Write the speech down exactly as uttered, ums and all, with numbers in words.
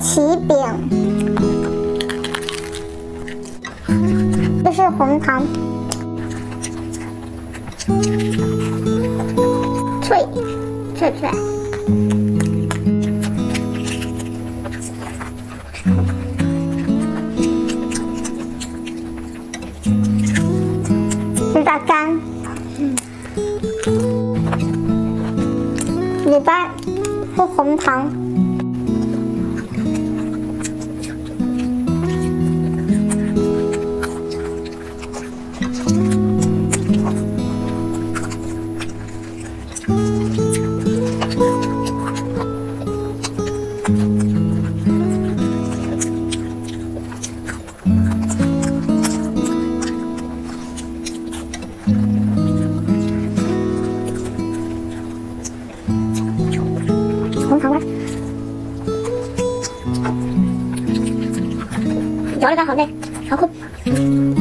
奇饼，这是红糖，脆脆脆，有点干，里边是红糖。 咬了它好累，好苦。